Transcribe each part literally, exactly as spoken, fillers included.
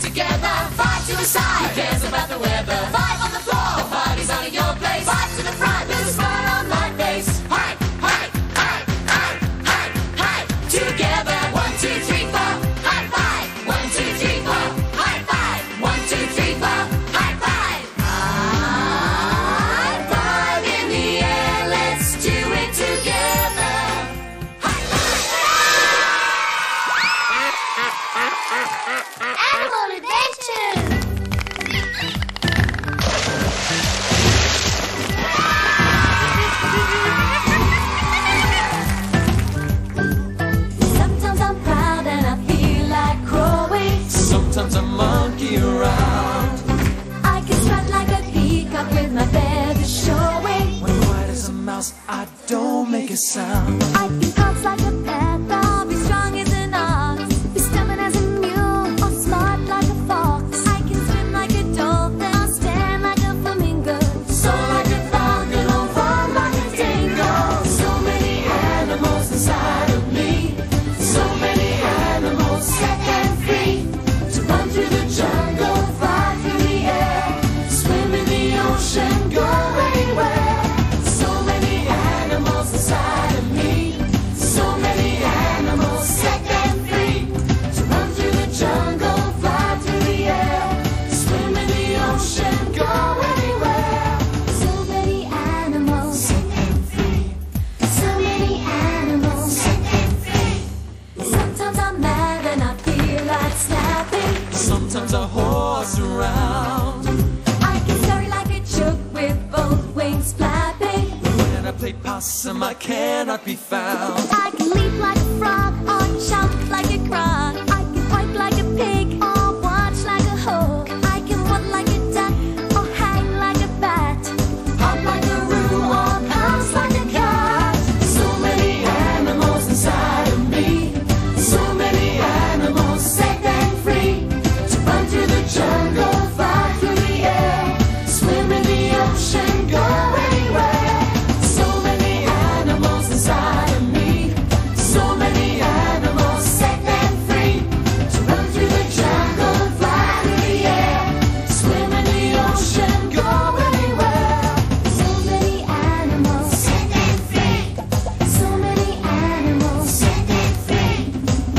together. Five to the side. Who cares about the weather? Five on the floor. The party's out of your place. Five to the front. There's a smile on my face. Hi, hi, hi, hi, hi, hi. Together. One, two, three, four. High five. One, two, three, four. High five. One, two, three, four. High five. High five in the air. Let's do it together. High five. Animal adventures. Sometimes I'm proud and I feel like crowing. Sometimes I monkey around. I can strut like a peacock with my feathers showing. When white as a mouse, I don't make a sound. I can dance like a panther, I'll be strong as an ox, be stubborn as a mule, or smart like a fox. I can swim like a dolphin, I'll stand like a flamingo, soar like a falcon, or run like a dingo. So many animals inside of me, so many animals set and free. To run through the jungle, fly through the air, swim in the ocean, go anywhere. So many animals inside of me, so many animals set and free. To run through the jungle, fly through the air, swim in the ocean, go anywhere. So many animals set and free. So many animals set and free. Sometimes I'm mad and I feel like snapping. Sometimes I horse around. I can scurry like a chook with both wings flapping. When I play possum, I cannot be found. I can leap like a frog or jump like a frog. I can fight like a pig or watch like a hawk. I can walk like a duck or hang like a bat. Hop like a roo or pounce like a cat. So many animals inside of me, so many animals set and free. To run through the jungle, fly through the air, swim in the ocean, go anywhere. So many animals inside of me, so many animals set and free. To run through the jungle, fly through the air, swim in the ocean, go anywhere. So many animals set and free. So many animals set and free.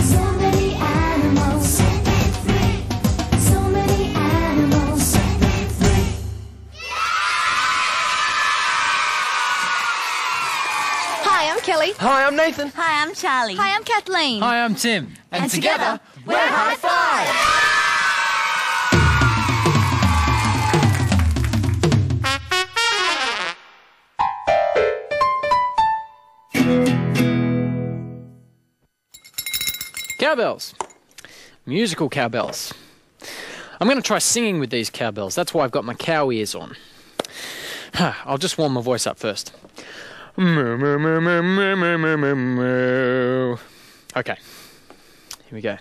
So many animals set and free. So many animals set and free. Hi, I'm Kellie. Hi, I'm Nathan. Hi, I'm Charlie. Hi, I'm Kathleen. Hi, I'm Tim. And, together, we're High Five. Cowbells. Musical cowbells. I'm going to try singing with these cowbells. That's why I've got my cow ears on. I'll just warm my voice up first. Moo, moo, moo, moo, moo, moo, moo, moo, moo. Okay. Here we go.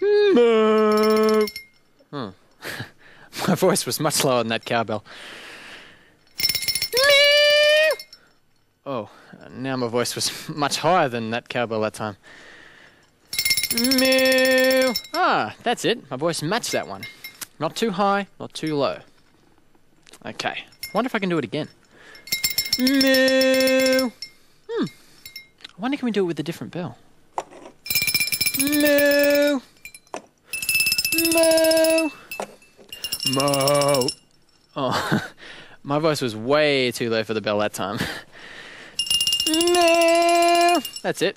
Moo. Hmm. My voice was much lower than that cowbell. Meow. Oh, now my voice was much higher than that cowbell that time. Meow. Ah, that's it. My voice matched that one. Not too high, not too low. Okay. Wonder if I can do it again. Meow. Hmm. I wonder can we do it with a different bell? Moo. Moo. Moo. Oh, my voice was way too low for the bell that time. Moo. That's it.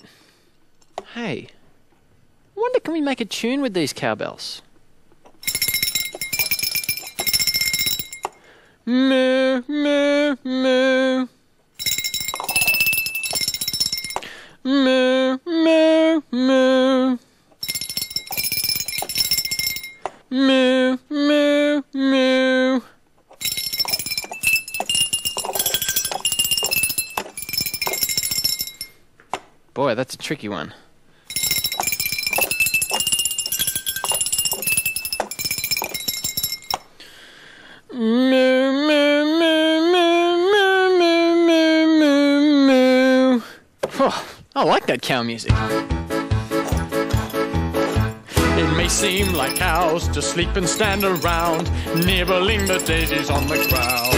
Hey, I wonder can we make a tune with these cowbells? Moo, moo, moo. Moo, moo, moo. Moo, moo, moo. Boy, that's a tricky one. Moo, moo, moo, moo, moo, moo, moo, moo, moo. Oh, I like that cow music. It may seem like cows to sleep and stand around, nibbling the daisies on the ground.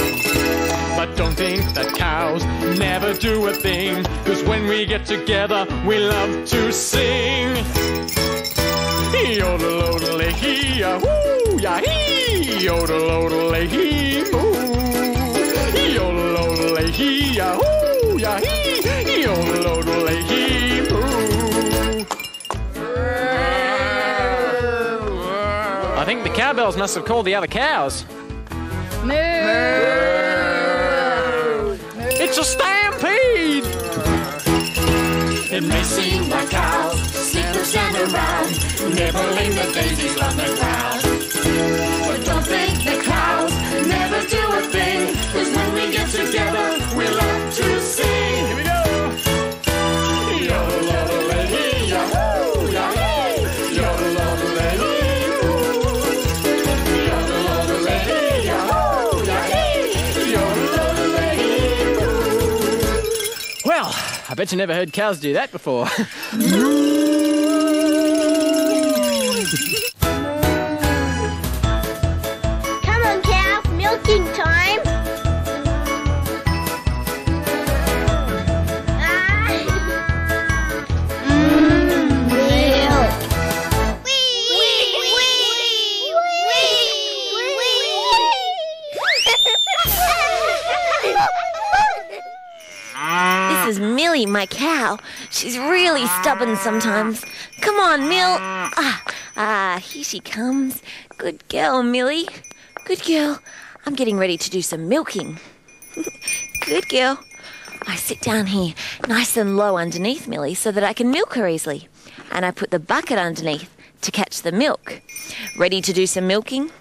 But don't think that cows never do a thing, 'cause when we get together, we love to sing. Yodel-odel-ay-hee-ya-hoo, ya-hee! Yodel-odel-ay-hee, moo! Yodel-odel-ay-hee-ya-hoo, ya-hee! Yodel-odel-ay-hee, moo! I think the cowbells must have called the other cows. Moo! Moo! It's a stampede! It may seem like cows sleep and stand around, nibbling the daisies on the ground. But don't think the cows never do a thing, 'cause when we get together, we love to sing. Here we go! Yodel-odel-ay-hee, yahoo, yahoo! Yodel-odel-ay-hee, woo! Yodel-odel-ay-hee, yahoo, yahoo! Yodel-odel-ay-hee, woo! Well, I bet you never heard cows do that before. Come on, cow, milking time. This is Millie, my cow. She's really stubborn sometimes. Come on, Mill. Ah, ah, here she comes. Good girl, Millie. Good girl. I'm getting ready to do some milking. Good girl. I sit down here, nice and low underneath Millie, so that I can milk her easily. And I put the bucket underneath to catch the milk. Ready to do some milking?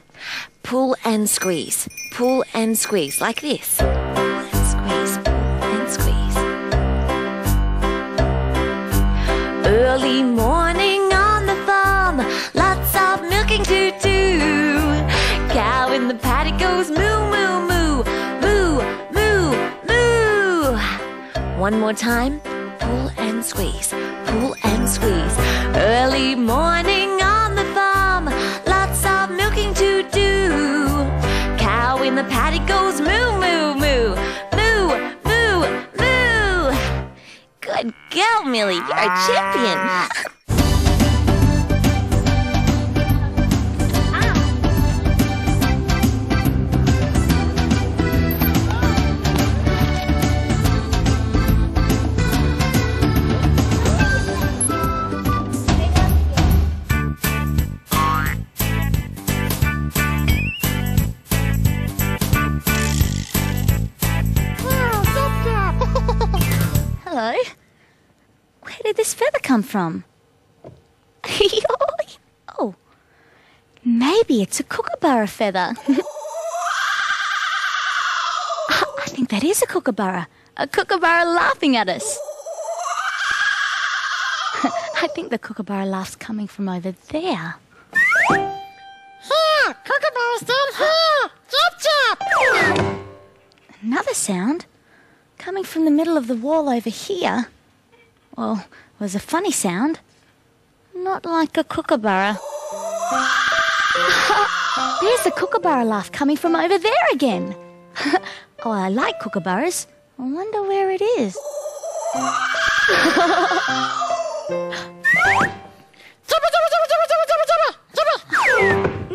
Pull and squeeze. Pull and squeeze, like this. Early morning on the farm, lots of milking to do. Cow in the paddock goes moo, moo, moo, moo, moo, moo. One more time, pull and squeeze, pull and squeeze. Early morning on the farm, lots of milking to do. Cow in the paddock goes moo, moo, moo, moo, moo, moo. Good girl, Millie, you're a champion. Hello. Where did this feather come from? Oh, maybe it's a kookaburra feather. I think that is a kookaburra. A kookaburra laughing at us. I think the kookaburra laugh's coming from over there. Here, kookaburra's down here. Chop, chop. Another sound coming from the middle of the wall over here. Well, it was a funny sound. Not like a kookaburra. There's the kookaburra laugh coming from over there again. Oh, I like kookaburras. I wonder where it is.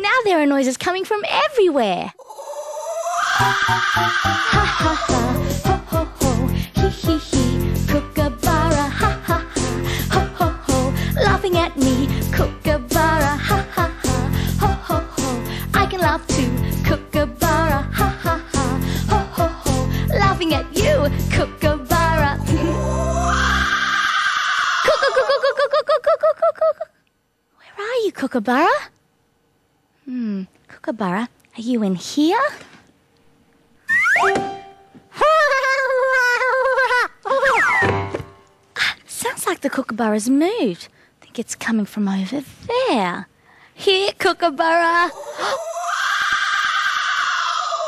Now there are noises coming from everywhere. Ha ha ha, ho ho ho, he he he, kookaburra, ha ha ha, ho ho ho, laughing at me, kookaburra, ha ha ha, ho ho ho, I can laugh too, kookaburra, ha ha ha, ho ho ho, laughing at you, kookaburra. Where are you, kookaburra? Hmm, kookaburra, are you in here? Sounds like the kookaburra's moved. I think it's coming from over there. Here, kookaburra.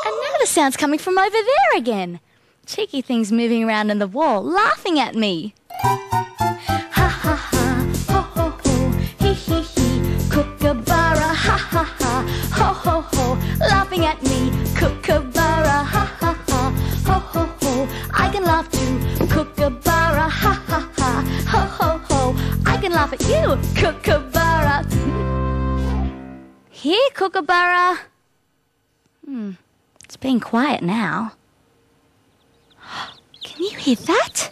And now the sound's coming from over there again. Cheeky things moving around in the wall, laughing at me. Ha ha ha, ho ho ho, he he he, kookaburra. can laugh at you, Kookaburra. Here, Kookaburra. Hmm, it's being quiet now. Can you hear that?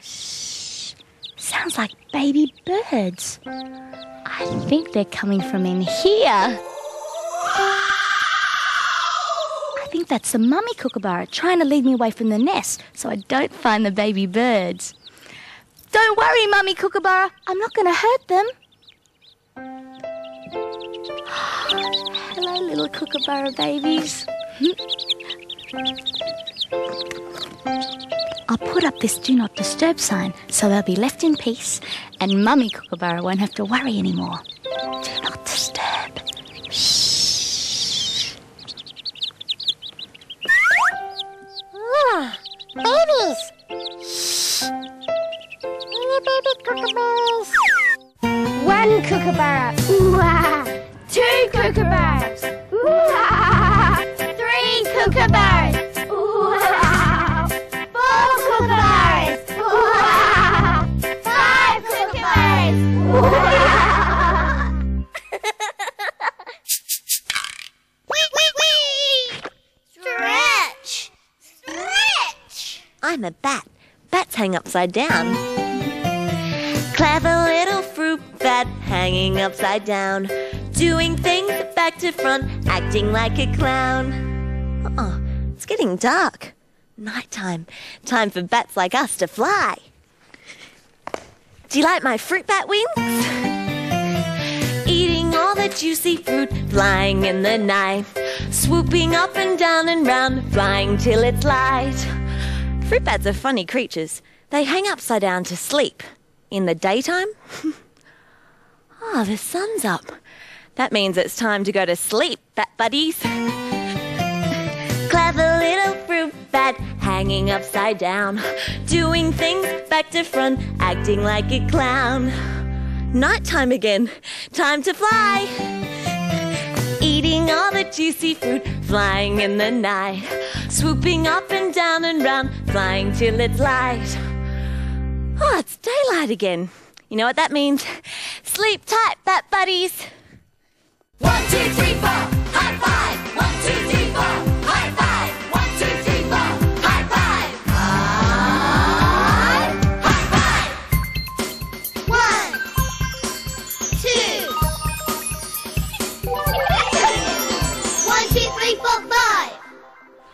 Shh, sounds like baby birds. I think they're coming from in here. I think that's the mummy Kookaburra trying to lead me away from the nest so I don't find the baby birds. Don't worry, Mummy Kookaburra. I'm not going to hurt them. Hello, little Kookaburra babies. I'll put up this Do Not Disturb sign so they'll be left in peace and Mummy Kookaburra won't have to worry anymore. Do not disturb. Shh. Ah, babies. Baby kookaburras. One kookaburra. Ooh-ah. Two kookaburras. Ooh-ah. Three kookaburras. Ooh-ah. Four kookaburras. Ooh-ah. Five kookaburras. Ooh-ah. Wee wee wee. Stretch. Stretch. I'm a bat. Bats hang upside down. Clever little fruit bat hanging upside down, doing things back to front, acting like a clown. Uh-oh, it's getting dark. Nighttime. Time for bats like us to fly. Do you like my fruit bat wings? Eating all the juicy fruit, flying in the night, swooping up and down and round, flying till it's light. Fruit bats are funny creatures. They hang upside down to sleep. In the daytime? Oh, the sun's up. That means it's time to go to sleep, bat buddies. Clever little fruit bat hanging upside down, doing things back to front, acting like a clown. Nighttime again, time to fly. Eating all the juicy fruit, flying in the night, swooping up and down and round, flying till it's light. Oh, it's daylight again. You know what that means? Sleep tight, bat buddies. One, two, three, four, high five. One, two, three, four, high five. One, two, three, four, high five. High, high five. One, two. One, two, three, four, five.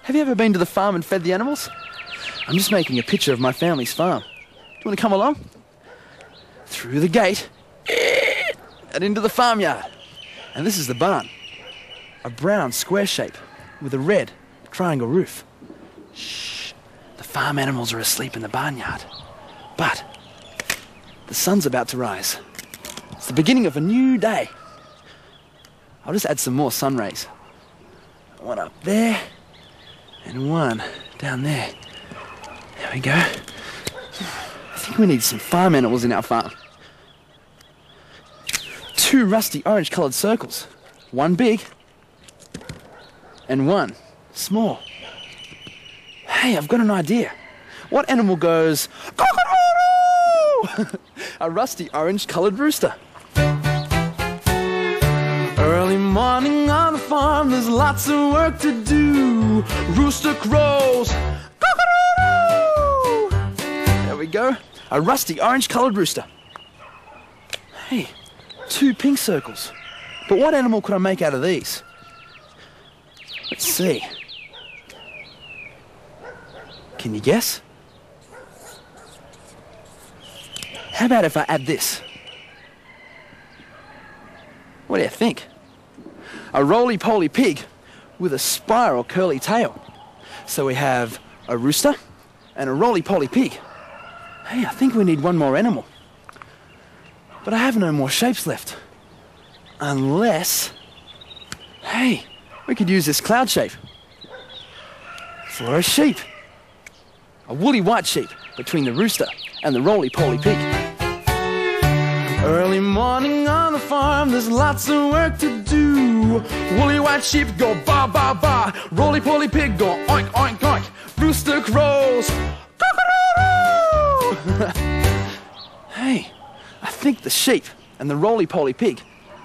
Have you ever been to the farm and fed the animals? I'm just making a picture of my family's farm. Do you want to come along? Through the gate and into the farmyard. And this is the barn. A brown square shape with a red triangle roof. Shh. The farm animals are asleep in the barnyard. But the sun's about to rise. It's the beginning of a new day. I'll just add some more sun rays. One up there and one down there. There we go. I think we need some farm animals in our farm. Two rusty orange-coloured circles. One big and one small. Hey, I've got an idea. What animal goes... Cock-a-doodle! A rusty orange-coloured rooster. Early morning on the farm, there's lots of work to do. Rooster crows. Cock-a-doodle! There we go. A rusty orange-coloured rooster. Hey, two pink circles. But what animal could I make out of these? Let's see. Can you guess? How about if I add this? What do you think? A roly-poly pig with a spiral curly tail. So we have a rooster and a roly-poly pig. Hey, I think we need one more animal. But I have no more shapes left. Unless... Hey, we could use this cloud shape. For a sheep. A woolly white sheep between the rooster and the roly-poly pig. Early morning on the farm, there's lots of work to do. Woolly white sheep go ba ba ba. Roly-poly pig go oink oink oink. Rooster crows. Hey, I think the sheep and the roly-poly pig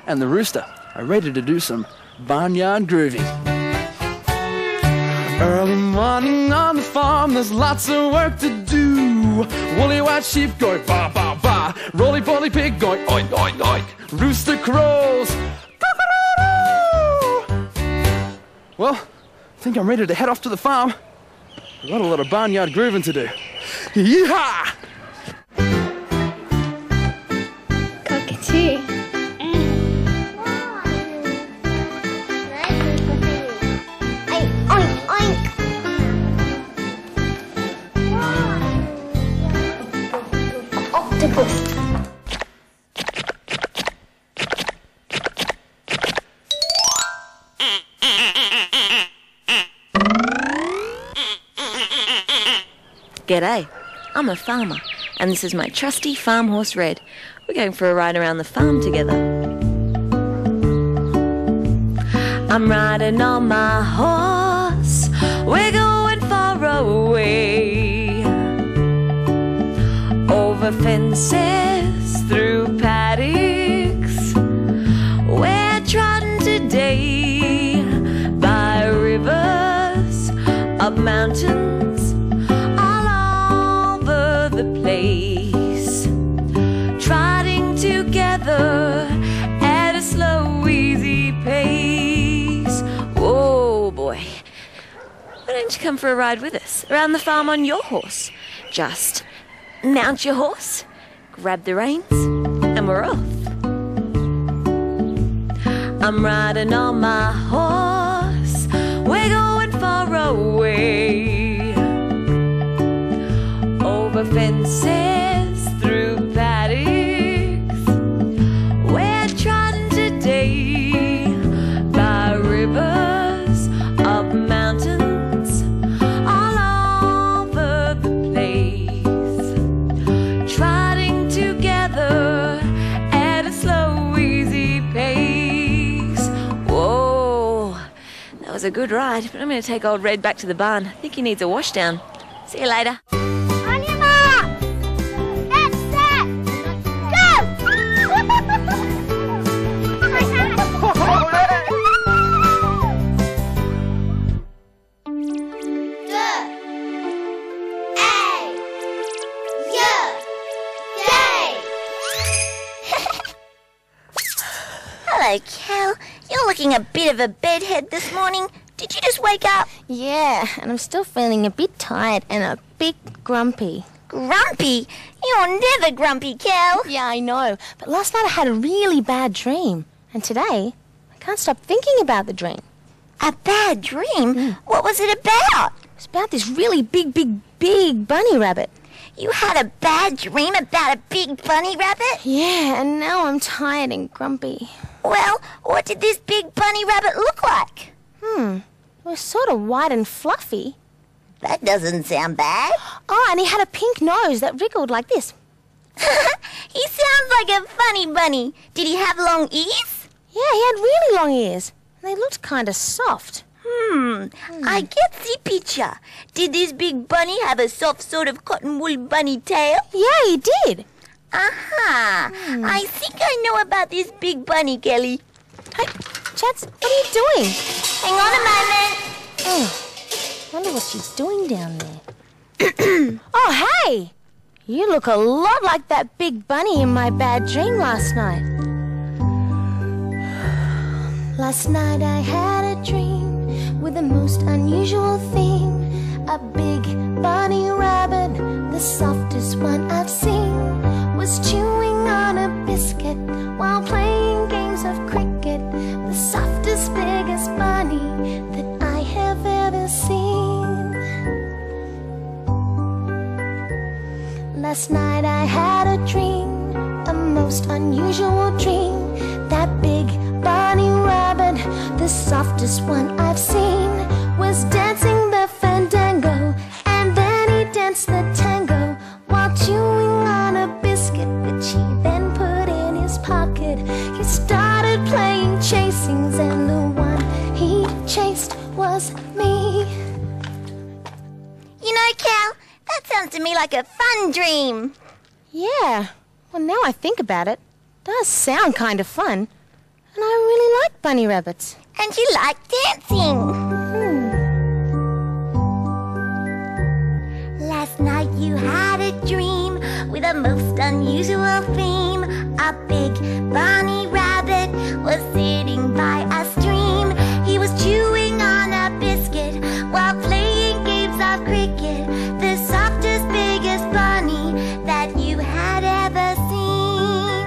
and the rooster are ready to do some barnyard grooving. Early morning on the farm, there's lots of work to do. Woolly white sheep going ba ba ba, roly-poly pig going oink oink oink, rooster crows cock-a-doodle. Well, I think I'm ready to head off to the farm. I've got a lot of barnyard grooving to do. Yeehaw! Cockatoo. G'day, I'm a farmer, and this is my trusty farm horse Red. We're going for a ride around the farm together. I'm riding on my horse, we're going far away. Over fences, through paddocks, we're trotting today. By rivers, up mountains, trotting together at a slow, easy pace. Whoa, boy. Why don't you come for a ride with us around the farm on your horse? Just mount your horse, grab the reins, and we're off. I'm riding on my horse, we're going far away. Over fences, through paddocks, we're trotting today. By rivers, up mountains, all over the place, trotting together at a slow, easy pace. Whoa, that was a good ride, but I'm going to take old Red back to the barn. I think he needs a wash down. See you later. Cal, you're looking a bit of a bedhead this morning. Did you just wake up? Yeah, and I'm still feeling a bit tired and a bit grumpy. Grumpy? You're never grumpy, Cal. Yeah, I know. But last night I had a really bad dream. And today, I can't stop thinking about the dream. A bad dream? Mm. What was it about? It was about this really big, big, big bunny rabbit. You had a bad dream about a big bunny rabbit? Yeah, and now I'm tired and grumpy. Well, what did this big bunny rabbit look like? Hmm, it was sort of white and fluffy. That doesn't sound bad. Oh, and he had a pink nose that wriggled like this. He sounds like a funny bunny. Did he have long ears? Yeah, he had really long ears. And they looked kind of soft. Hmm, hmm, I get the picture. Did this big bunny have a soft sort of cotton wool bunny tail? Yeah, he did. Aha! Hmm. I think I know about this big bunny, Kellie. Hey, Chats, what are you doing? Hang on a moment. Oh, I wonder what she's doing down there. Oh, hey! You look a lot like that big bunny in my bad dream last night. Last night I had a dream with the most unusual theme. A big bunny rabbit, the softest one I've seen, was chewing on a biscuit while playing games of cricket. The softest, biggest bunny that I have ever seen. Last night I had a dream, a most unusual dream. That big bunny rabbit, the softest one I've seen, was dancing the fandango, and then he danced the tango while chewing on a biscuit, which he then put in his pocket. He started playing chasings, and the one he chased was me. You know, Cal, that sounds to me like a fun dream. Yeah, Well, now I think about it, it does sound kind of fun. And I really like bunny rabbits. And you like dancing. Hmm. Last night you had a dream with a most unusual theme. A big bunny rabbit was sitting by a stream. He was chewing on a biscuit while playing games of cricket. The softest, biggest bunny that you had ever seen.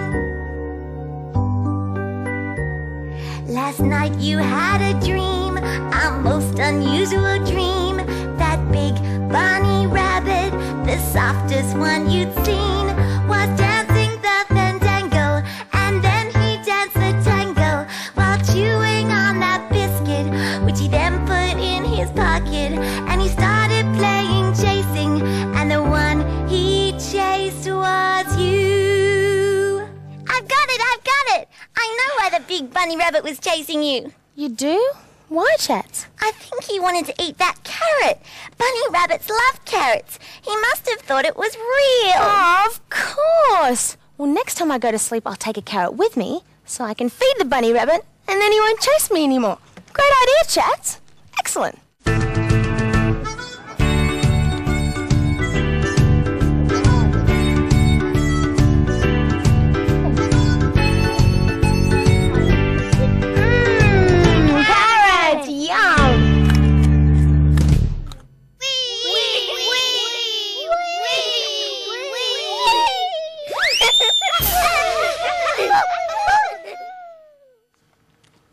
Last night you had a dream, a most unusual dream. That big bunny rabbit, the softest one you'd seen, was dancing the fandango. And then he danced the tango while chewing on that biscuit, which he then put in his pocket. And he started playing chasing, and the one he chased was you. I've got it, I've got it! I know why the big bunny rabbit was chasing you. You do? Why, Chats? I think he wanted to eat that carrot. Bunny rabbits love carrots. He must have thought it was real. Oh, of course. Well, next time I go to sleep, I'll take a carrot with me so I can feed the bunny rabbit and then he won't chase me anymore. Great idea, Chats. Excellent.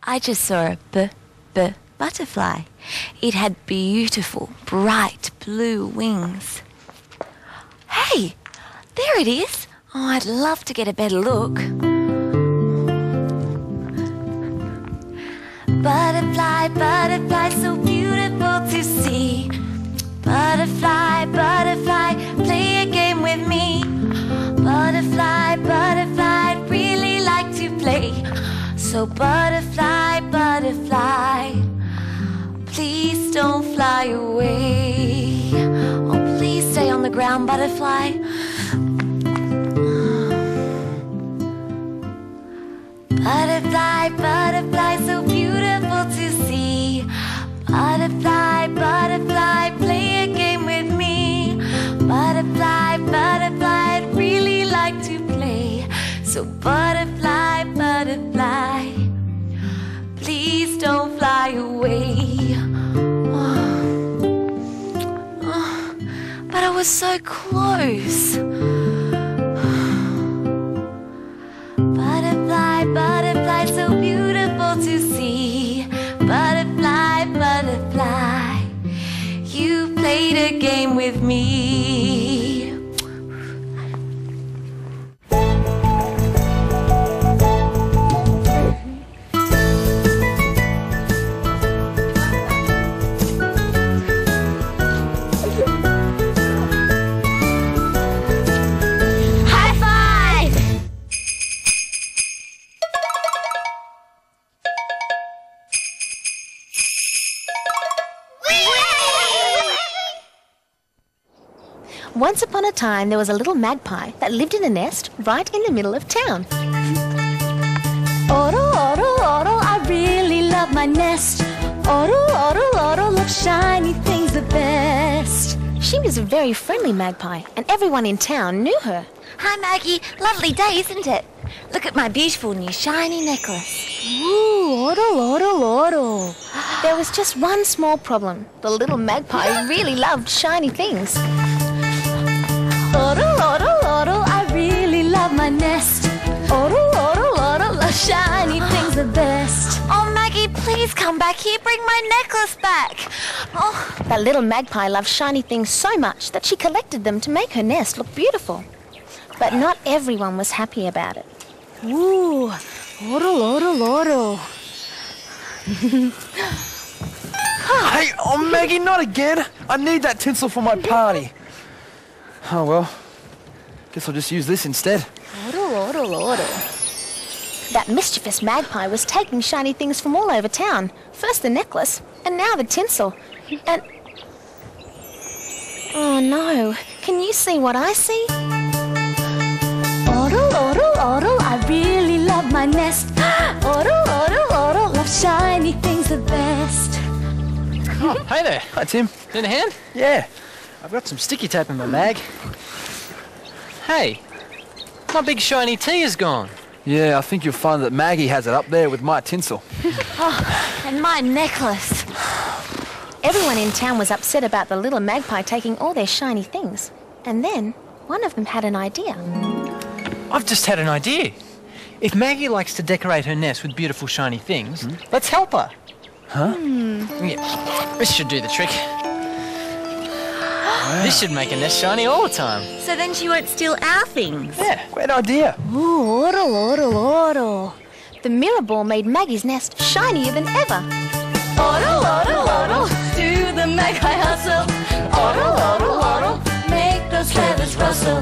I just saw a b b butterfly. It had beautiful, bright blue wings. Hey, there it is. Oh, I'd love to get a better look. Butterfly, butterfly, so beautiful to see. Butterfly, butterfly, play a game with me. Butterfly, butterfly, I'd really like to play. So butterfly, butterfly, please don't fly away. Oh, please stay on the ground, butterfly. Butterfly, butterfly, so beautiful to see. Butterfly, butterfly, play a game with me. Butterfly, butterfly, I'd really like to play. So butterfly, butterfly, please don't fly away. Oh. Oh. But I was so close. Butterfly, butterfly, so beautiful to see. Butterfly, butterfly, you played a game with me. Once upon a time, there was a little magpie that lived in a nest right in the middle of town. Oro, oro, oro, I really love my nest. Oro, oro, oro, look, shiny things the best. She was a very friendly magpie, and everyone in town knew her. Hi, Maggie. Lovely day, isn't it? Look at my beautiful new shiny necklace. Ooh, oro, oro, oro. There was just one small problem. The little magpie really loved shiny things. Oro, oro, oro, I really love my nest. Oro, oro, oro, love shiny things the best. Oh, Maggie, please come back here. Bring my necklace back. Oh. That little magpie loved shiny things so much that she collected them to make her nest look beautiful. But not everyone was happy about it. Ooh, oro, oro, oro. Hey, oh, Maggie, not again. I need that tinsel for my party. Oh, well, guess I'll just use this instead. Order, order, order. That mischievous magpie was taking shiny things from all over town. First the necklace, and now the tinsel. And... oh, no. Can you see what I see? Order, Oh, hey there. Hi, Tim. Need a hand? Yeah. I've got some sticky tape in my bag. Hey, my big shiny tea is gone. Yeah, I think you'll find that Maggie has it up there with my tinsel. Oh, and my necklace. Everyone in town was upset about the little magpie taking all their shiny things. And then one of them had an idea. I've just had an idea. If Maggie likes to decorate her nest with beautiful shiny things, mm. let's help her. Huh? Mm. Yeah, this should do the trick. Wow. This should make a nest shiny all the time. So then she won't steal our things. Yeah, great idea. Ooh, ortle, ortle, ortle. The mirror ball made Maggie's nest shinier than ever. Ortle, ortle, ortle, do the magpie hustle. Ortle, ortle, ortle, make those feathers rustle.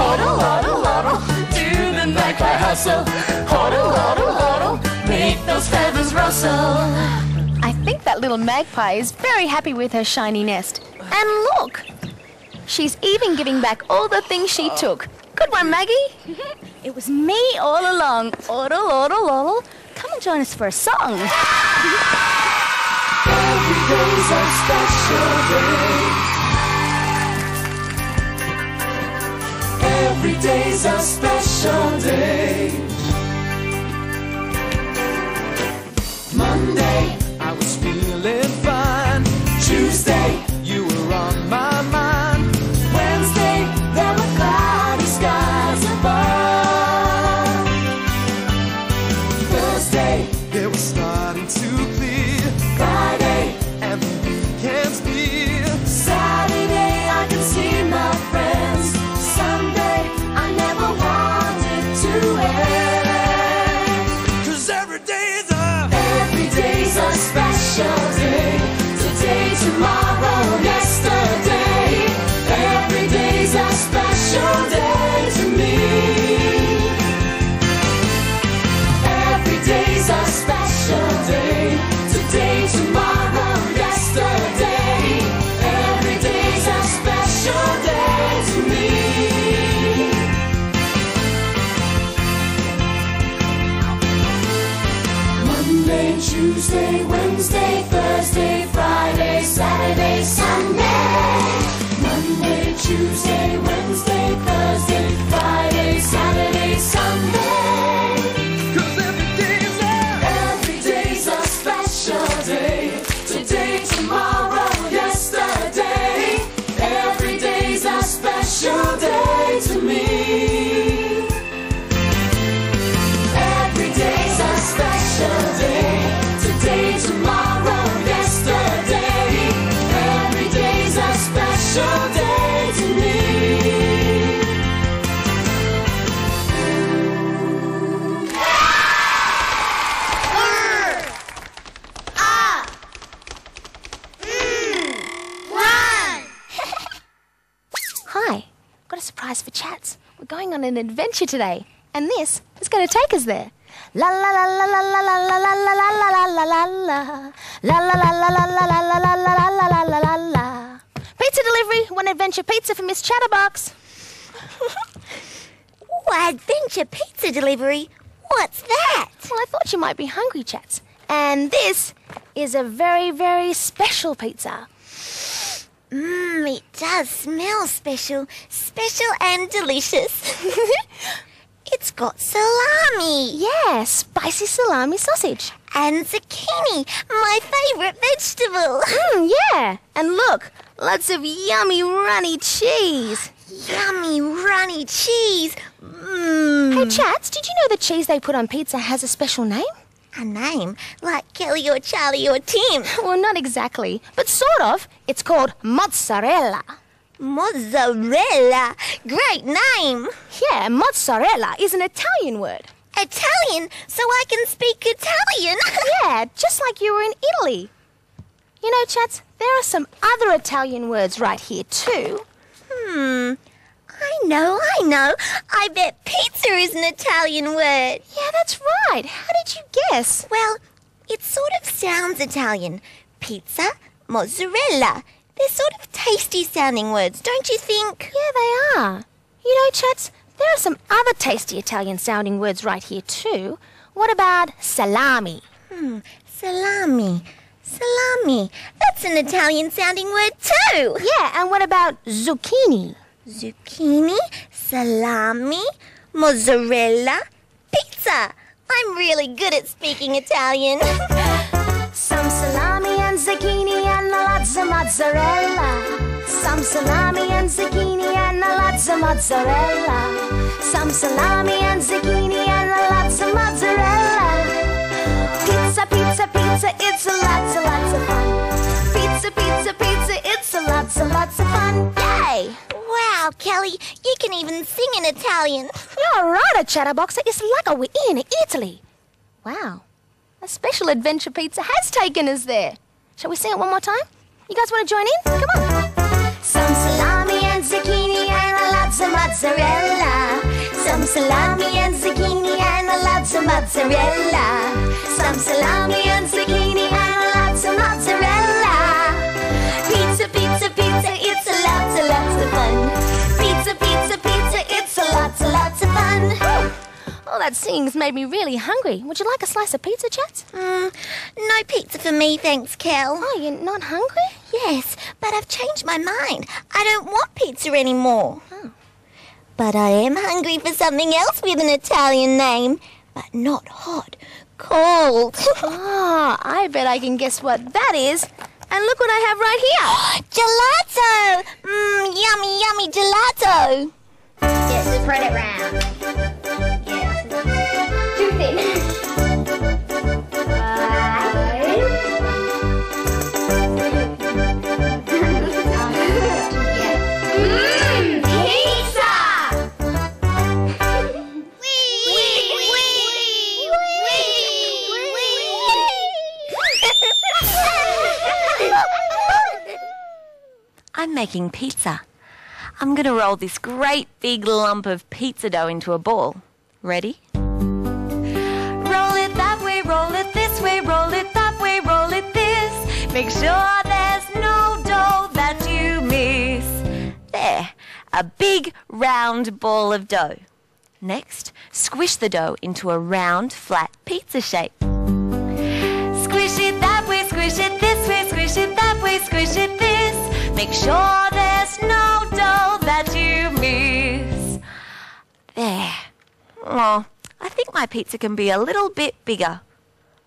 Ortle, ortle, ortle, do the magpie hustle. Ortle, ortle, ortle, make those feathers rustle. I think that little magpie is very happy with her shiny nest. And look! She's even giving back all the things she took. Good one, Maggie. It was me all along. Ortle, ortle, ortle. Come and join us for a song. Every day's a special day. Every day's a special day. Monday, I was feeling fine. Tuesday, you were on my mind. Wednesday, there were cloudy skies above. Thursday, it was starting to clear. Friday, and the weekend's near. Saturday, I could see my friends. Sunday, I never wanted to end. Cause every day's a, every day's a special day. Today, tomorrow, yesterday, every day's a special day to me. Every day's a special day. Today, tomorrow, yesterday, every day's a special day to me. Monday, Tuesday, Wednesday, Thursday, Friday, Saturday, Sunday. Monday, Tuesday, Wednesday, Thursday, Friday, Saturday, Sunday. Cause every day's a, every day's a special day. Today, tomorrow, yesterday, every day's a special day to me. Every day's a special day. Today, tomorrow, yesterday, every day's a special day to me. Hi, got a surprise for Chats. We're going on an adventure today, and this is going to take us there. La la la la la la la la la la la la la la. La la la la la la la la la la la la la. Pizza delivery, one adventure pizza for Miss Chatterbox. Oh, adventure pizza delivery? What's that? Well, I thought you might be hungry, Chats. And this is a very, very special pizza. Mmm, it does smell special. Special and delicious. It's got salami. Yeah, spicy salami sausage. And zucchini, my favourite vegetable. Mm, yeah. And look, lots of yummy runny cheese. Yummy runny cheese. Mmm. Hey, Chats, did you know the cheese they put on pizza has a special name? A name? Like Kellie or Charlie or Tim? Well, not exactly, but sort of. It's called mozzarella. Mozzarella. Great name. Yeah, mozzarella is an Italian word. Italian? So I can speak Italian? Yeah, just like you were in Italy. You know, Chats, there are some other Italian words right here too. Hmm. I know, I know. I bet pizza is an Italian word. Yeah, that's right. How did you guess? Well, it sort of sounds Italian. Pizza, mozzarella. They're sort of tasty-sounding words, don't you think? Yeah, they are. You know, Chats, there are some other tasty Italian-sounding words right here too. What about salami? Hmm, salami. Salami. That's an Italian-sounding word too. Yeah, and what about zucchini? Zucchini, salami, mozzarella, pizza. I'm really good at speaking Italian. Some salami and zucchini and lots of mozzarella. Some salami and zucchini and lots of mozzarella. Some salami and zucchini and lots of mozzarella. Pizza, pizza, pizza, it's a lots, a lots of fun. Pizza, pizza, pizza, it's a lots, a lots of fun. Yay! Wow, Kellie, you can even sing in Italian. You're right, a chatterboxer. It's like we're in Italy. Wow, a special adventure pizza has taken us there. Shall we sing it one more time? You guys want to join in? Come on. Some salami and zucchini and lots of mozzarella. Some salami and zucchini and lots of mozzarella. Some salami and zucchini and lots of mozzarella. Pizza, pizza, pizza, it's a lots, a lots of fun. Pizza, pizza, pizza, it's a lots, a lots of fun. All that singing's made me really hungry. Would you like a slice of pizza, Chats? Mm, no pizza for me, thanks, Kel. Oh, you're not hungry? Yes, but I've changed my mind. I don't want pizza anymore. Oh. But I am hungry for something else with an Italian name, but not hot, cold. Oh, I bet I can guess what that is. And look what I have right here. Gelato! Mmm, yummy, yummy gelato. Just spread it round. Yes. Too thin. Mmm, pizza! I'm making pizza. I'm going to roll this great big lump of pizza dough into a ball. Ready? Roll it that way, roll it this way, roll it that way, roll it this. Make sure there's no dough that you miss. There, a big round ball of dough. Next, squish the dough into a round, flat pizza shape. Squish it that way, squish it this way, squish it that way, squish it this. Make sure there's no dough that you miss. There. Oh, I think my pizza can be a little bit bigger.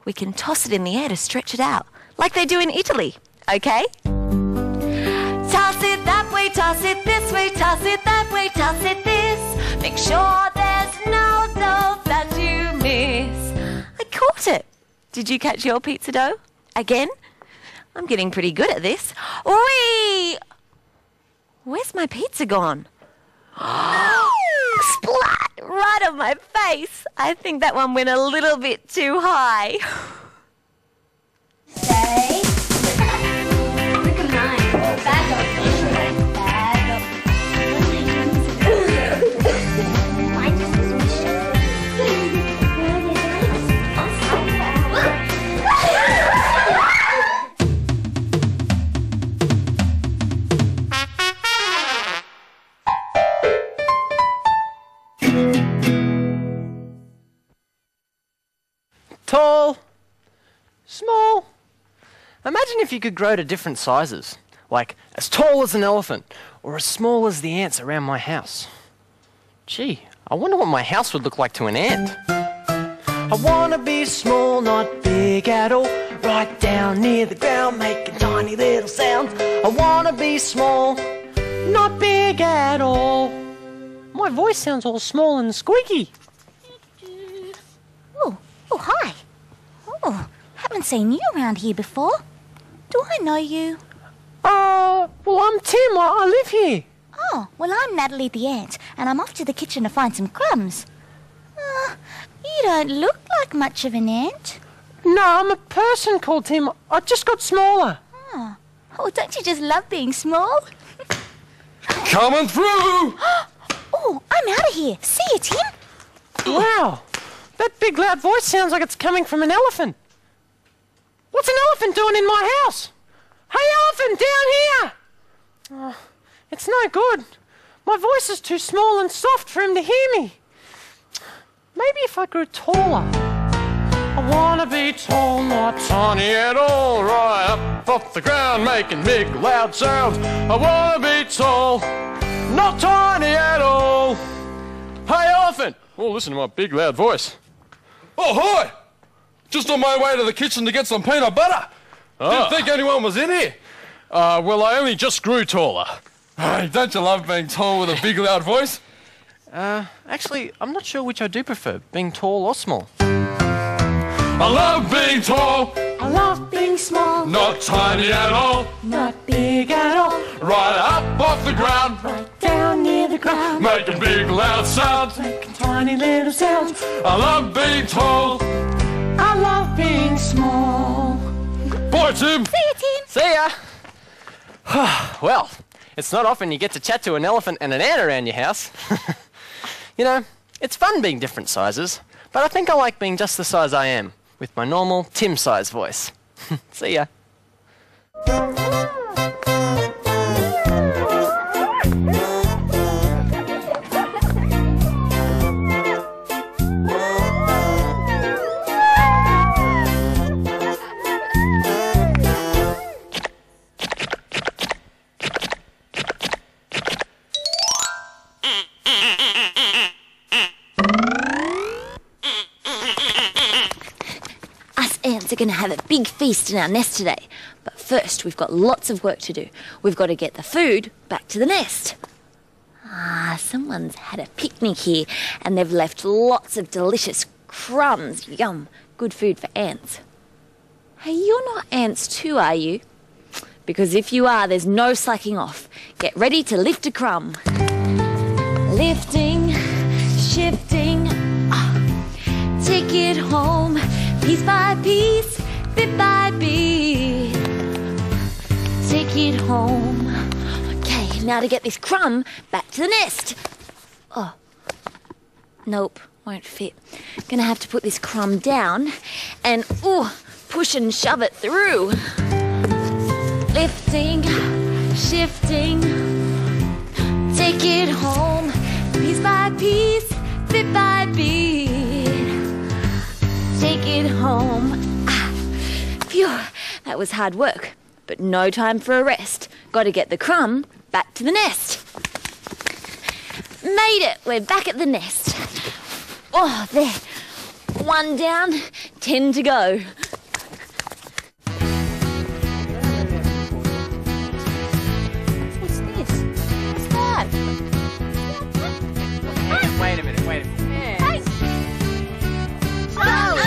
We can toss it in the air to stretch it out, like they do in Italy, okay? Toss it that way, toss it this way, toss it that way, toss it this. Make sure there's no dough that you miss. I caught it. Did you catch your pizza dough? Again? I'm getting pretty good at this. Whee! Where's my pizza gone? Splat! Right on my face. I think that one went a little bit too high. Say, look at mine. Back up. Back up. Mine just was missing. Tall, small. Imagine if you could grow to different sizes, like as tall as an elephant or as small as the ants around my house. Gee, I wonder what my house would look like to an ant. I want to be small, not big at all, right down near the ground, making tiny little sounds. I want to be small, not big at all. My voice sounds all small and squeaky. Oh. Oh, hi. Oh, haven't seen you around here before. Do I know you? Uh, well, I'm Tim. I, I live here. Oh, well, I'm Natalie the ant, and I'm off to the kitchen to find some crumbs. Uh, you don't look like much of an ant. No, I'm a person called Tim. I just got smaller. Oh, oh don't you just love being small? Coming through! Oh, I'm out of here. See you, Tim. Wow. That big loud voice sounds like it's coming from an elephant. What's an elephant doing in my house? Hey, elephant, down here! Oh, it's no good. My voice is too small and soft for him to hear me. Maybe if I grew taller. I wanna be tall, not tiny at all, right up off the ground, making big loud sounds. I wanna be tall, not tiny at all. Hey, elephant! Oh, listen to my big loud voice. Oh, hi! Just on my way to the kitchen to get some peanut butter. Oh. Didn't think anyone was in here. Uh, well, I only just grew taller. Hey, don't you love being tall with a big loud voice? Uh, actually, I'm not sure which I do prefer, being tall or small. I love being tall. I love being small. Not tiny at all. Not big at all. Right up off the ground. Right down near the ground. Making big loud sounds. Making tiny little sounds. I love being tall. I love being small. Bye, Tim. See you, Tim. See ya. Well, it's not often you get to chat to an elephant and an ant around your house. You know, it's fun being different sizes, but I think I like being just the size I am, with my normal Tim-size voice. See ya. Ants are going to have a big feast in our nest today. But first, we've got lots of work to do. We've got to get the food back to the nest. Ah, someone's had a picnic here and they've left lots of delicious crumbs. Yum, good food for ants. Hey, you're not ants too, are you? Because if you are, there's no slacking off. Get ready to lift a crumb. Lifting, shifting, oh, take it home. Piece by piece, bit by bit, take it home. Okay, now to get this crumb back to the nest. Oh, nope, won't fit. Gonna have to put this crumb down and ooh, push and shove it through. Lifting, shifting, take it home. Piece by piece, bit by bit. Take it home. Ah, phew, that was hard work, but no time for a rest. Got to get the crumb back to the nest. Made it, we're back at the nest. Oh, there. One down, ten to go. What's this? What's that? Ah. Wait a minute, wait a minute. High five! Oh.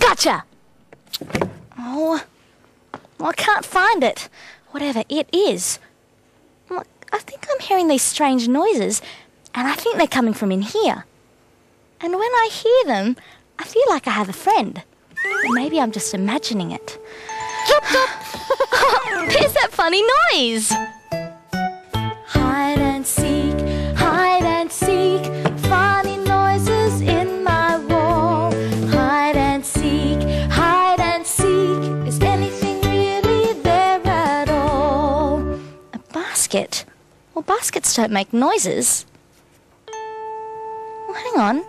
Gotcha! Oh. Well, I can't find it. Whatever it is. I think I'm hearing these strange noises, and I think they're coming from in here. And when I hear them, I feel like I have a friend. Or maybe I'm just imagining it. Chop, chop! There's that funny noise! Hide and seek, hide and seek, funny noises in my wall. Hide and seek, hide and seek, is anything really there at all? A basket? Well, baskets don't make noises. Well, hang on.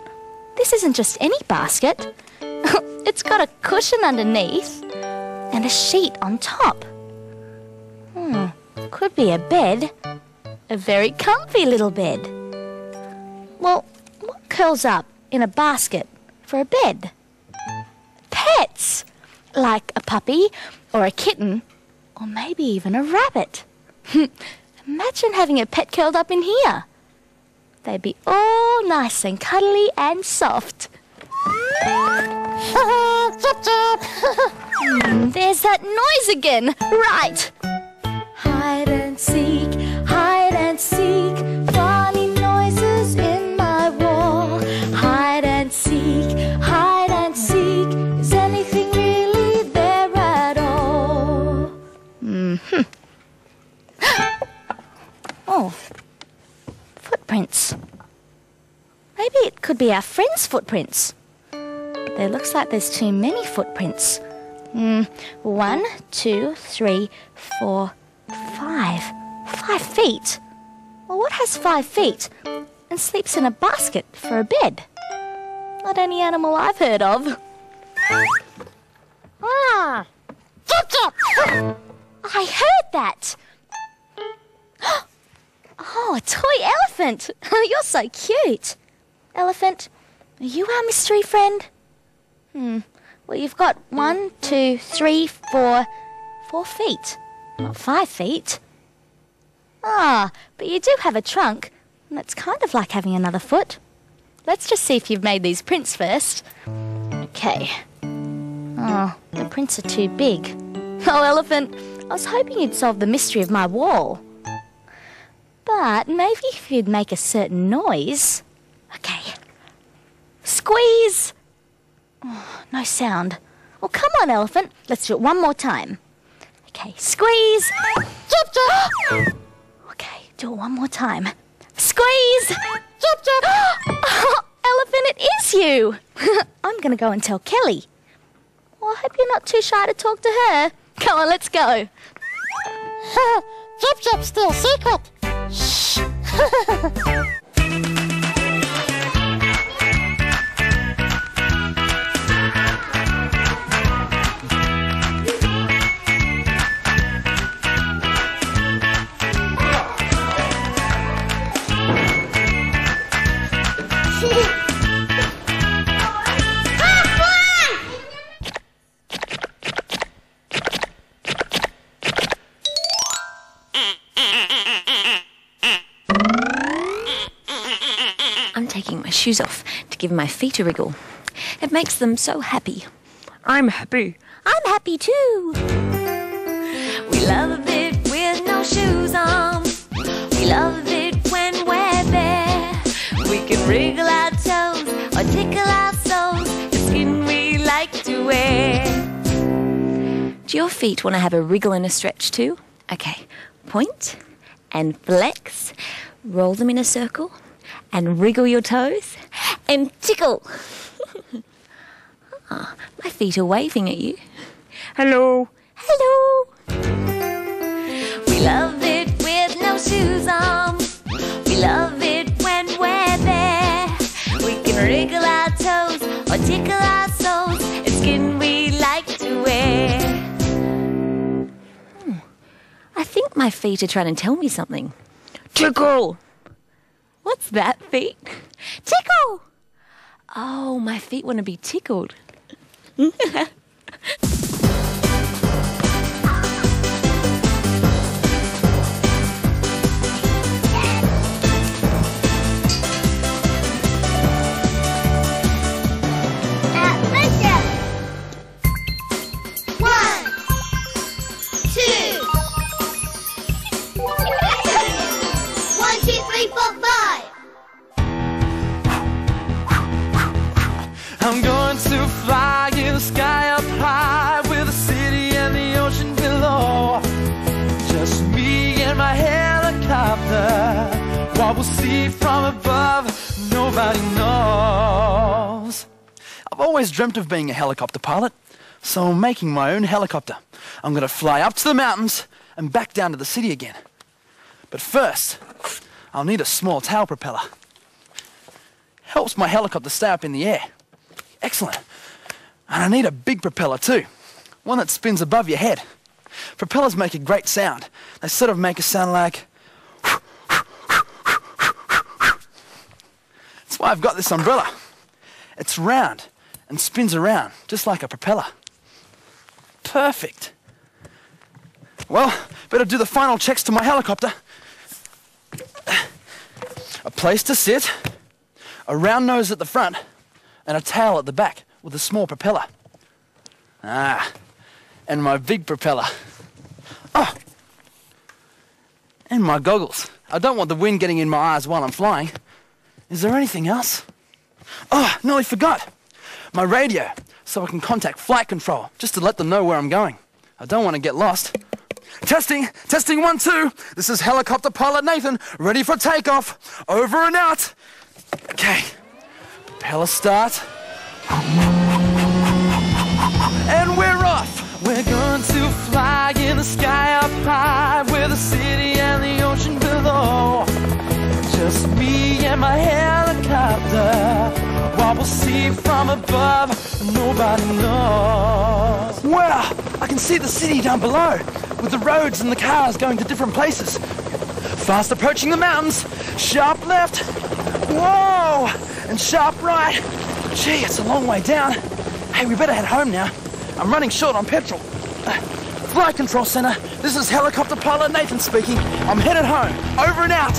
This isn't just any basket. It's got a cushion underneath and a sheet on top. Hmm, could be a bed. A very comfy little bed. Well, what curls up in a basket for a bed? Pets! Like a puppy or a kitten or maybe even a rabbit. Imagine having a pet curled up in here. They'd be all nice and cuddly and soft. Chop, chop. There's that noise again. Right. Hide and seek, hide and seek, funny noises in my wall. Hide and seek, hide and seek, is anything really there at all? Mm-hmm. Oh, footprints. Maybe it could be our friend's footprints. There looks like there's too many footprints. Mm, one, two, three, four, five. Five feet? Well, what has five feet and sleeps in a basket for a bed? Not any animal I've heard of. Ah! Get it! I heard that! Oh, a toy elephant! You're so cute! Elephant, are you our mystery friend? Hmm, well you've got one, two, three, four, four feet. Not five feet. Ah, but you do have a trunk, and that's kind of like having another foot. Let's just see if you've made these prints first. Okay. Oh, the prints are too big. Oh, elephant, I was hoping you'd solve the mystery of my wall. But maybe if you'd make a certain noise... Okay. Squeeze! Oh, no sound. Oh, come on, elephant. Let's do it one more time. Okay, squeeze! Chop, chop! Okay, do it one more time. Squeeze! Chop, chop! Oh, elephant, it is you! I'm going to go and tell Kellie. Well, I hope you're not too shy to talk to her. Come on, let's go. Chop, chop, still secret. Shh. Shoes off to give my feet a wriggle. It makes them so happy. I'm happy. I'm happy too. We love it with no shoes on. We love it when we're bare. We can wriggle our toes or tickle our soles, the skin we like to wear. Do your feet want to have a wriggle and a stretch too? Okay, point and flex. Roll them in a circle. And wriggle your toes and tickle. Ah, my feet are waving at you. Hello. Hello. We love it with no shoes on. We love it when we're there. We can wriggle our toes or tickle our soles. It's skin we like to wear. Hmm. I think my feet are trying to tell me something. Tickle. What's that, feet? Tickle! Oh, my feet want to be tickled. I'm going to fly in the sky up high with the city and the ocean below. Just me and my helicopter. What we'll see from above, nobody knows. I've always dreamt of being a helicopter pilot, so I'm making my own helicopter. I'm going to fly up to the mountains and back down to the city again. But first, I'll need a small tail propeller. Helps my helicopter stay up in the air. Excellent. And I need a big propeller too. One that spins above your head. Propellers make a great sound. They sort of make a sound like... That's why I've got this umbrella. It's round and spins around just like a propeller. Perfect. Well, better do the final checks to my helicopter. A place to sit, a round nose at the front, and a tail at the back with a small propeller. Ah, and my big propeller. Oh, and my goggles. I don't want the wind getting in my eyes while I'm flying. Is there anything else? Oh, nearly forgot. My radio, so I can contact flight control, just to let them know where I'm going. I don't want to get lost. Testing, testing one, two. This is helicopter pilot Nathan, ready for takeoff. Over and out. Okay, propeller start. And we're off. We're going to fly in the sky up high, with the city and the ocean below. Just me and my helicopter. What we'll see from above, nobody knows. Wow, I can see the city down below, with the roads and the cars going to different places. Fast approaching the mountains. Sharp left. Whoa! And sharp right. Gee, it's a long way down. Hey, we better head home now. I'm running short on petrol. Uh, Flight Control Center, this is helicopter pilot Nathan speaking. I'm headed home. Over and out.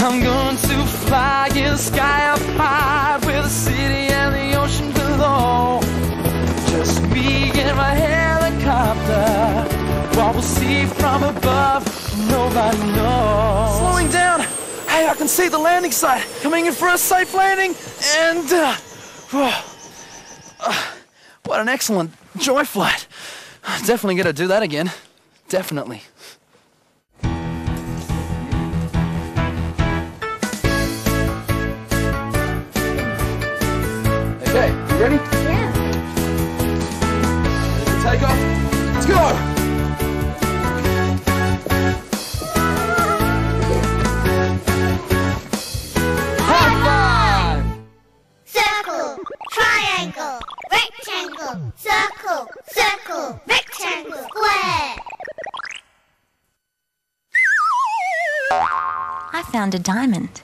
I'm going to fly in the sky up high, with the city and the ocean below. Just me and my helicopter. What we'll see from above, nobody knows. Slowing down. Hey, I can see the landing site. Coming in for a safe landing. And, uh, oh, uh, what an excellent joy flight. I'm definitely going to do that again. Definitely. Okay, you ready? Yeah. Ready for takeoff? Let's go! High five! Circle, triangle, rectangle, circle, circle, rectangle, square. I found a diamond.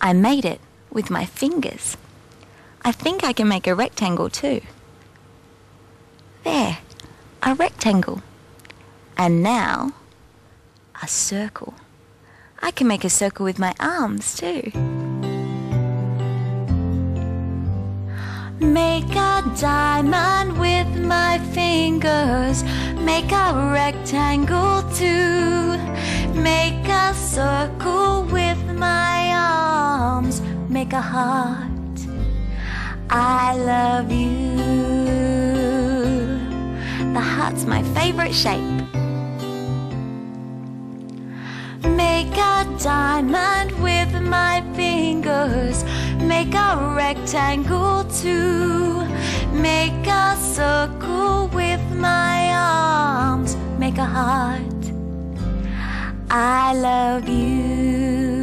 I made it with my fingers. I think I can make a rectangle too. There, a rectangle. And now, a circle. I can make a circle with my arms too. Make a diamond with my fingers. Make a rectangle too. Make a circle with my arms. Make a heart. I love you. The heart's my favorite shape. Make a diamond with my fingers. Make a rectangle too. Make a circle with my arms. Make a heart. I love you.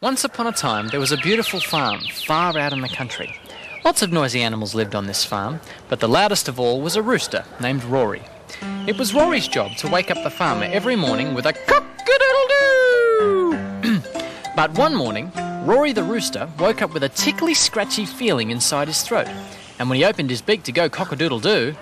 Once upon a time, there was a beautiful farm far out in the country. Lots of noisy animals lived on this farm, but the loudest of all was a rooster named Rory. It was Rory's job to wake up the farmer every morning with a cock-a-doodle-doo. But one morning, Rory the rooster woke up with a tickly, scratchy feeling inside his throat. And when he opened his beak to go cock-a-doodle-doo...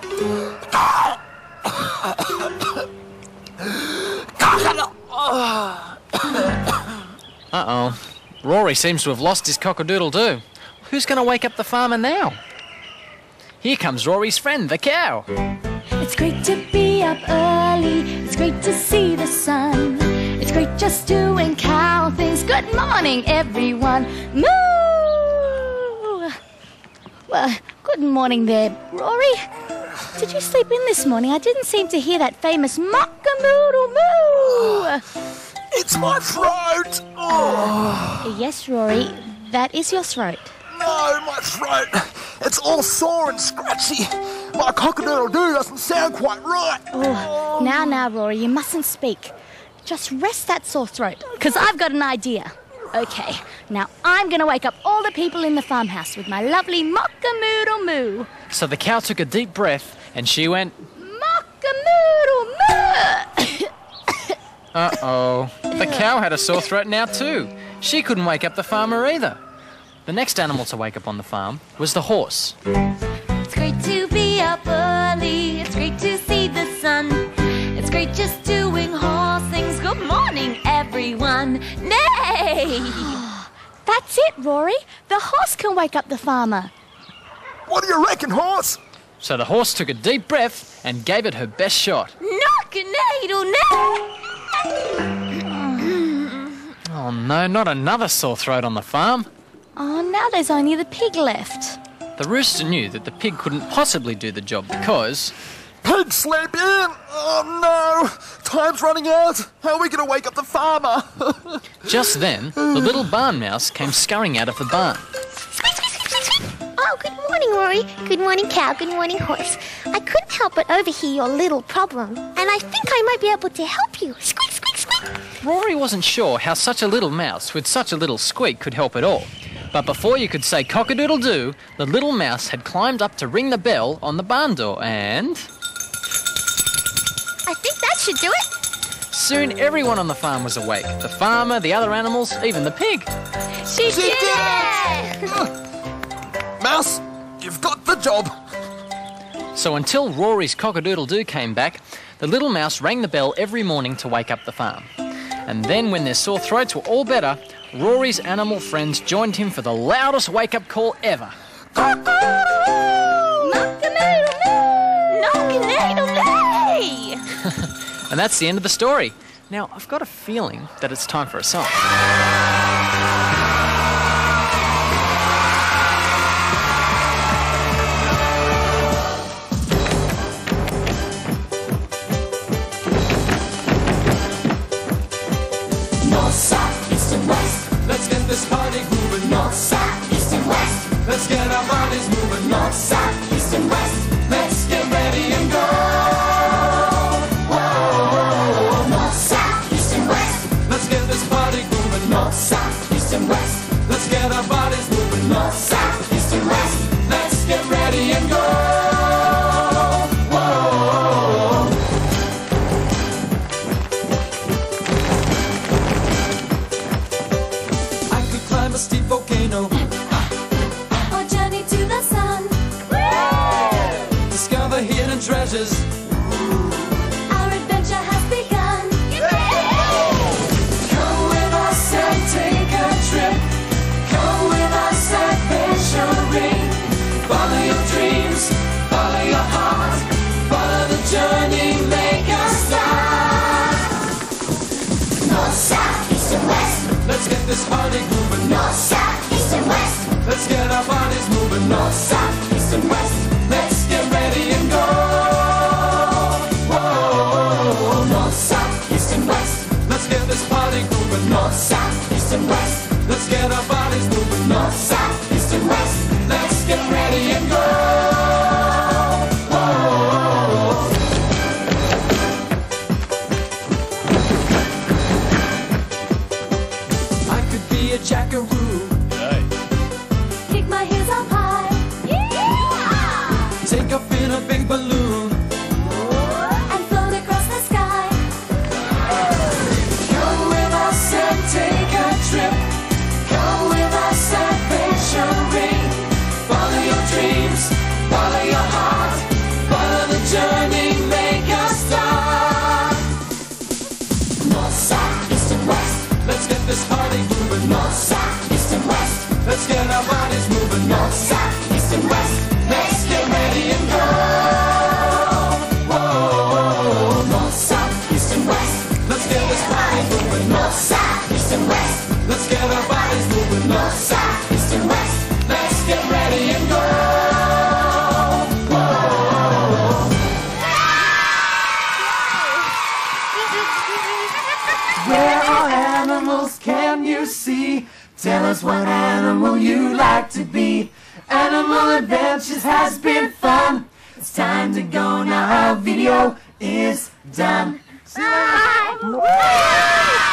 Uh-oh. Rory seems to have lost his cock-a-doodle-doo. Who's going to wake up the farmer now? Here comes Rory's friend, the cow. It's great to be up early. It's great to see the sun. It's great just doing cow things. Good morning, everyone. Moo! Well, good morning there, Rory. Did you sleep in this morning? I didn't seem to hear that famous mock-a-moodle-moo. It's my throat! Oh. Uh, yes, Rory, that is your throat. No, my throat! It's all sore and scratchy. My cock-a-doodle-doo doesn't sound quite right. Oh. Now, now, Rory, you mustn't speak. Just rest that sore throat, because I've got an idea. Okay, now I'm going to wake up all the people in the farmhouse with my lovely mock-a-moodle-moo. So the cow took a deep breath, and she went... Mock-a-moodle-moo! Uh-oh. The cow had a sore throat now too. She couldn't wake up the farmer either. The next animal to wake up on the farm was the horse. It's great to be up early. It's great to see the sun. It's horsings. Good morning, everyone. Neigh! That's it, Rory. The horse can wake up the farmer. What do you reckon, horse? So the horse took a deep breath and gave it her best shot. Knock a needle, neigh! Oh, no, not another sore throat on the farm. Oh, now there's only the pig left. The rooster knew that the pig couldn't possibly do the job because... Pig sleep in! Oh no! Time's running out! How are we going to wake up the farmer? Just then, the little barn mouse came scurrying out of the barn. Oh, good morning, Rory. Good morning, cow. Good morning, horse. I couldn't help but overhear your little problem, and I think I might be able to help you. Squeak, squeak, squeak! Rory wasn't sure how such a little mouse with such a little squeak could help at all. But before you could say cock-a-doodle-doo, the little mouse had climbed up to ring the bell on the barn door and... I think that should do it. Soon everyone on the farm was awake. The farmer, the other animals, even the pig. She, she did, did it! it! Mouse, you've got the job. So until Rory's cock-a-doodle-doo came back, the little mouse rang the bell every morning to wake up the farm. And then when their sore throats were all better, Rory's animal friends joined him for the loudest wake-up call ever. And that's the end of the story. Now, I've got a feeling that it's time for a song. This party moving north, south, east and west. Let's get our bodies moving north, south, east and west. Let's get ready and go. Whoa, whoa, whoa. North, south, east and west. Let's get this party moving north, south, east and west. Let's get our bodies moving north, south, east and west. Let's get ready and go. Treasures. Our adventure has begun. Come with us and take a trip. Come with us adventuring. Follow your dreams, follow your heart, follow the journey, make a start. North, south, east and west. Let's get this party moving. North, south, east and west. Let's get our bodies moving. North, south, east and west. Let's get ready and go. Whoa, north, south, east and west. Let's get this party moving. North, south, east and west. Let's get our bodies moving. North, south, east and west. Let's get ready and go. Balloon and float across the sky. Come with us and take a trip. Come with us adventuring. Follow your dreams, follow your heart, follow the journey, make a start. North, south, east and west. Let's get this party moving. North, south, east and west. Let's get our bodies moving. North, south, east and west. Let's get ready and go. Whoa, north, south, east and west. Let's get this party moving. North, south, east and west. Let's get our bodies moving. North, south, east and west. Let's get ready and go. Whoa. Where are animals? Can you see? Tell us what animal you like to be. Animal Adventures has been fun. It's time to go now. Our video is done. Bye. Bye.